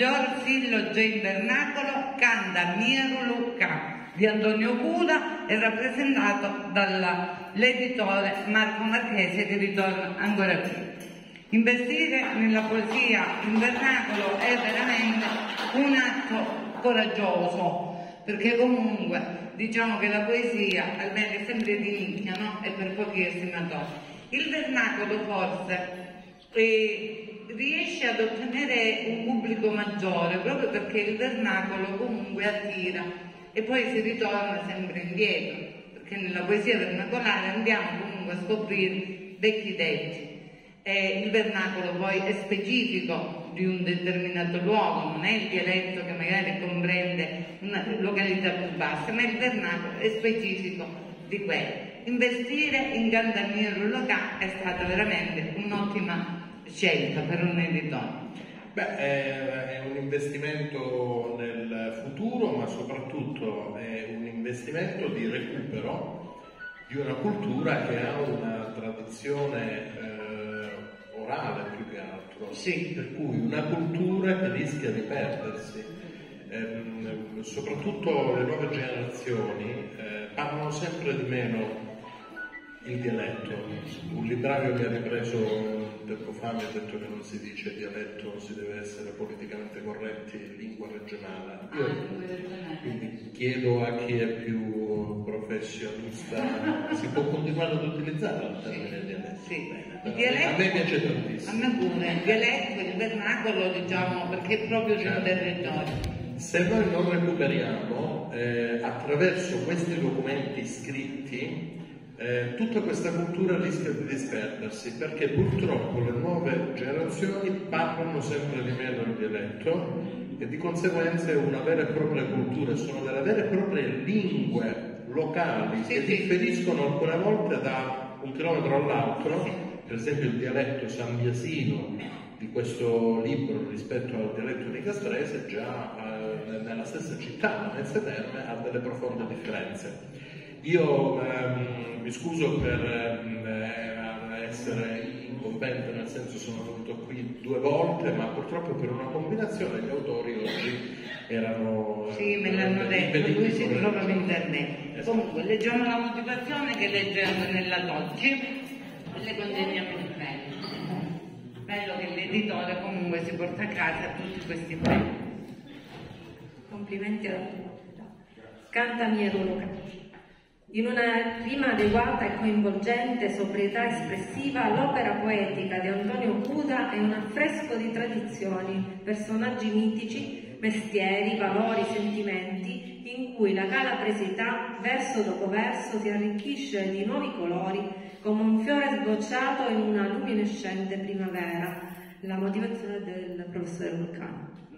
miglior silloge in vernacolo Canta mia Rolo Capcino di Antonio Cuda, è rappresentato dall'editore Marco Marchese, che ritorna ancora qui. Investire nella poesia in vernacolo è veramente un atto coraggioso, perché comunque diciamo che la poesia almeno è sempre di nicchia, no? E per pochi estimatori. Il vernacolo forse riesce ad ottenere un pubblico maggiore, proprio perché il vernacolo comunque attira e poi si ritorna sempre indietro, perché nella poesia vernacolare andiamo comunque a scoprire vecchi detti. Il vernacolo poi è specifico di un determinato luogo, non è il dialetto che magari comprende una località più bassa, ma il vernacolo è specifico di quello. Investire in Canta mia Rolo Capcino è stata veramente un'ottima scelta per un editore. Beh, è un investimento nel futuro, ma soprattutto è un investimento di recupero di una cultura che ha una tradizione orale più che altro, sì. Per cui una cultura che rischia di perdersi. Soprattutto le nuove generazioni parlano sempre di meno il dialetto. Un librario che ha ripreso tempo fa mi ha detto che non si dice dialetto, non si deve essere politicamente corretti, lingua regionale. Io quindi chiedo a chi è più professionista, si può continuare ad utilizzare il termine dialetto? Sì. Bene, dialetto, a me piace tantissimo. A me pure, il dialetto, il vernacolo, diciamo, perché è proprio di un territorio. Se noi non recuperiamo attraverso questi documenti scritti, tutta questa cultura rischia di disperdersi, perché purtroppo le nuove generazioni parlano sempre di meno il dialetto e di conseguenza è una vera e propria cultura, sono delle vere e proprie lingue locali che differiscono alcune volte da un chilometro all'altro, per esempio il dialetto sambiasino di questo libro rispetto al dialetto di Castrese, già nella stessa città, nel Terme, ha delle profonde differenze. Io mi scuso per essere incompetente, nel senso sono venuto qui due volte, ma purtroppo per una combinazione gli autori oggi erano... Sì, me l'hanno detto, lui si trova in internet. Esatto. Comunque, leggiamo la motivazione che leggiamo nella Docci e le consegniamo di bello. Bello che l'editore comunque si porta a casa tutti questi premi. Complimenti alla comunità. Canta mia Rolo Capcino. In una rima adeguata e coinvolgente sobrietà espressiva, l'opera poetica di Antonio Cuda è un affresco di tradizioni, personaggi mitici, mestieri, valori, sentimenti, in cui la calabresità, verso dopo verso, si arricchisce di nuovi colori, come un fiore sbocciato in una luminescente primavera. La motivazione del professore Vulcano.